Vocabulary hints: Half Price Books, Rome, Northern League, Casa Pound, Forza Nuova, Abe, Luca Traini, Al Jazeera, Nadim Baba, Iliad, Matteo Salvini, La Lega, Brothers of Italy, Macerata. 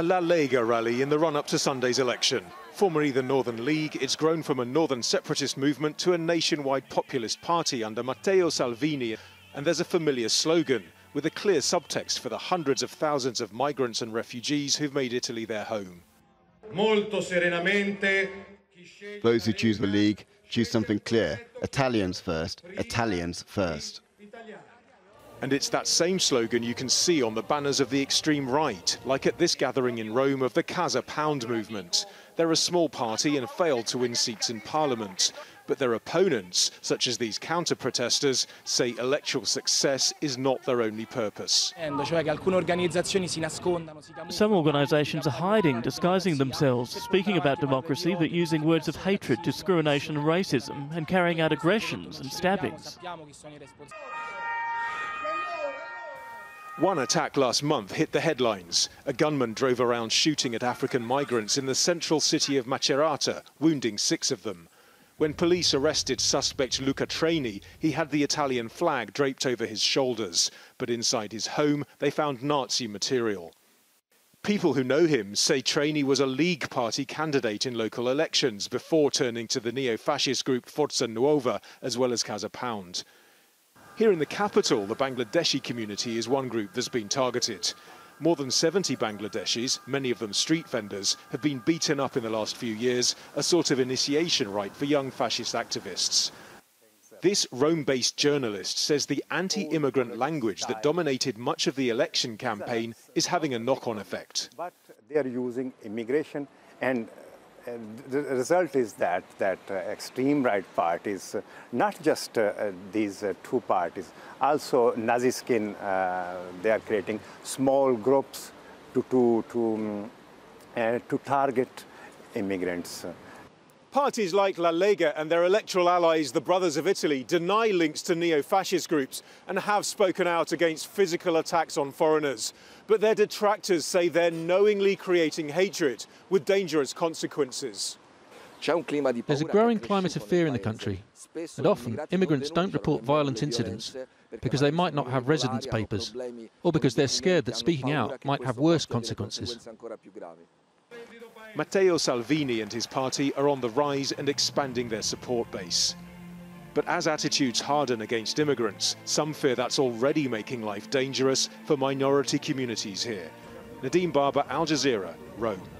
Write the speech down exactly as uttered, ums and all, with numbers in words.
a La Lega rally in the run-up to Sunday's election. Formerly the Northern League, it's grown from a northern separatist movement to a nationwide populist party under Matteo Salvini. And there's a familiar slogan, with a clear subtext for the hundreds of thousands of migrants and refugees who've made Italy their home. Molto serenamente. Those who choose the League choose something clear. Italians first, Italians first. And it's that same slogan you can see on the banners of the extreme right, like at this gathering in Rome of the Casa Pound movement. They're a small party and failed to win seats in parliament. But their opponents, such as these counter-protesters, say electoral success is not their only purpose. Some organisations are hiding, disguising themselves, speaking about democracy but using words of hatred, discrimination and racism, and carrying out aggressions and stabbings. One attack last month hit the headlines. A gunman drove around shooting at African migrants in the central city of Macerata, wounding six of them. When police arrested suspect Luca Traini, he had the Italian flag draped over his shoulders. But inside his home, they found Nazi material. People who know him say Traini was a League Party candidate in local elections before turning to the neo-fascist group Forza Nuova, as well as Casa Pound. Here in the capital, the Bangladeshi community is one group that's been targeted. More than seventy Bangladeshis, many of them street vendors, have been beaten up in the last few years, a sort of initiation rite for young fascist activists. This Rome-based journalist says the anti-immigrant language that dominated much of the election campaign is having a knock-on effect. But they are using immigration, and And the result is that that uh, extreme right parties, uh, not just uh, uh, these uh, two parties, also Nazi skin, uh, they are creating small groups to, to, to, uh, to target immigrants. Parties like La Lega and their electoral allies, the Brothers of Italy, deny links to neo-fascist groups and have spoken out against physical attacks on foreigners. But their detractors say they're knowingly creating hatred with dangerous consequences. There's a growing climate of fear in the country, and often immigrants don't report violent incidents because they might not have residence papers or because they're scared that speaking out might have worse consequences. Matteo Salvini and his party are on the rise and expanding their support base. But as attitudes harden against immigrants, some fear that's already making life dangerous for minority communities here. Nadim Baba, Al Jazeera, Rome.